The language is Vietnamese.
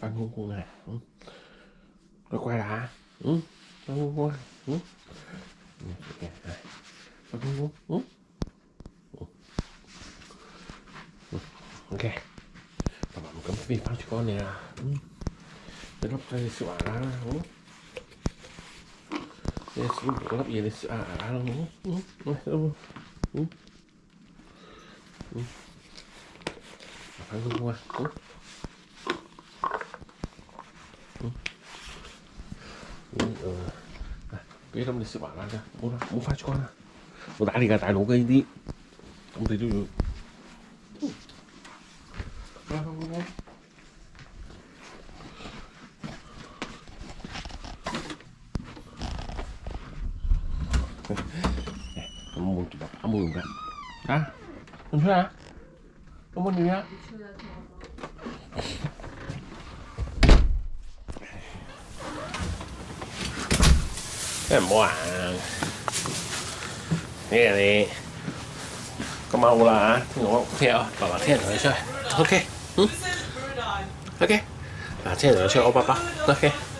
ăn ngu ngu này, rồi quay đã, ăn ngu ngu này, ăn ngu ngu, ok, các bạn cầm cái bát cho con này à, để lắp cái sữa ra, để lắp gì để sữa ra luôn, ăn ngu ngu à. Cái tâm lịch sự bảo là bố pha cho con à, bố đã đi cả tài lỗ cây đi, không thấy được. Ăn bún chả, ăn bún cả, à, ăn chưa à, ăn bún gì nhá? Mua nghe này có mau là nó theo bảo là thế rồi chơi ok ok là thế rồi chơi ô ba ba ok.